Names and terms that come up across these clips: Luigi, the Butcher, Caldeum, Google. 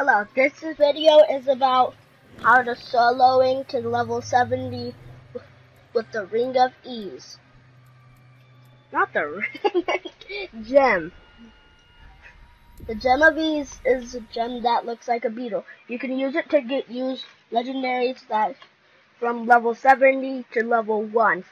Hello, this video is about how to soloing to level 70 with the Ring of Ease. Not the ring, gem. The Gem of Ease is a gem that looks like a beetle. You can use it to use legendaries that from level 70 to level 1.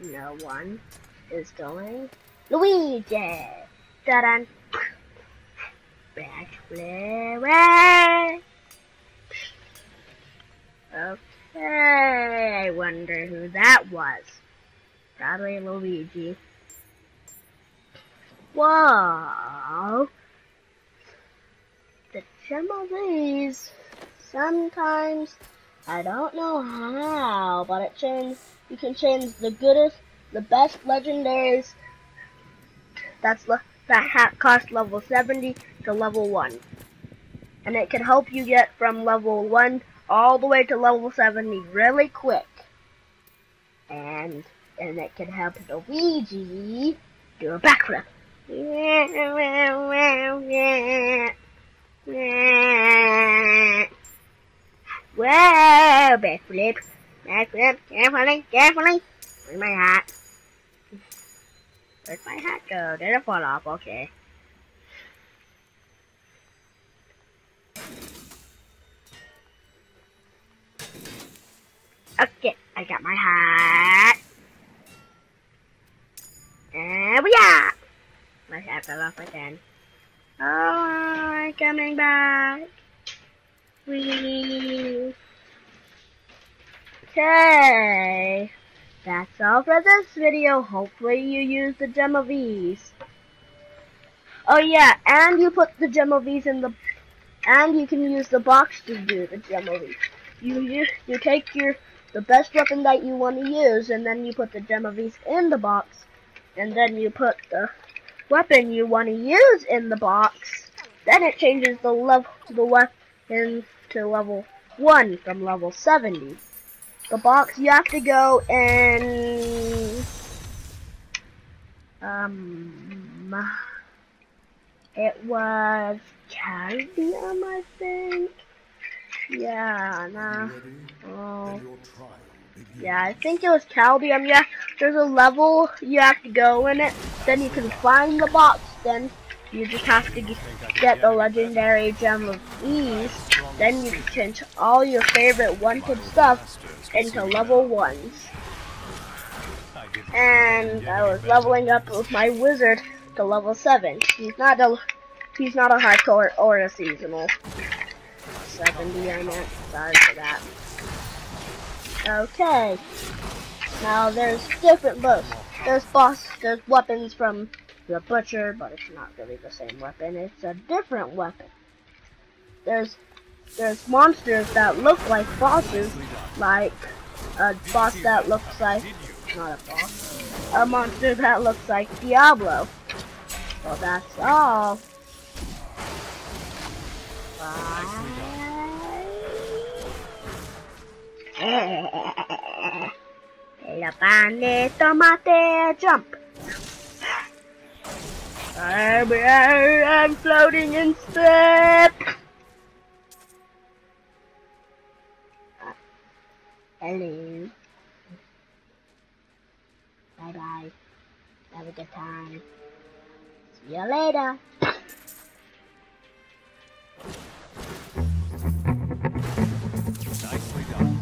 No one is going. Luigi! Da-dun! Backflip! Okay, I wonder who that was. Probably Luigi. Whoa! The gem of these, sometimes, I don't know how, but it changes. You can change the goodest, the best legendaries that cost level 70 to level 1. And it can help you get from level 1 all the way to level 70 really quick. And it can help Luigi do a backflip. Whoa, backflip. Backflip, carefully, carefully. Where's my hat? Where'd my hat go? Did it fall off? Okay. Okay, I got my hat. And we are! My hat fell off again. Oh, I'm coming back. Wee. Okay, that's all for this video. Hopefully you use the Gem of Ease. Oh yeah, and you put the Gem of Ease in the, and you can use the box to do the Gem of Ease. You take the best weapon that you want to use, and then you put the Gem of Ease in the box, and then you put the weapon you want to use in the box. Then it changes the weapon to level 1 from level 70. The box, you have to go in it was Caldeum, I think. Yeah, nah. Oh. Yeah, I think it was Caldeum, yeah. There's a level you have to go in it, then you can find the box, then you just have to get the legendary Gem of Ease. Then you can change all your favorite wanted stuff into level 1s. And I was leveling up with my wizard to level 7. He's not a hardcore or a seasonal. 70, I meant. Sorry for that. Okay. Now there's different boosts. There's weapons from the Butcher, but it's not really the same weapon, it's a different weapon. There's monsters that look like bosses, like a boss that looks like, not a boss, a monster that looks like Diablo. Well, that's all. Bye. La pane tomate jump. I'm floating in step. Hello. Bye bye. Have a good time. See you later. Nicely done.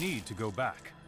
need to go back.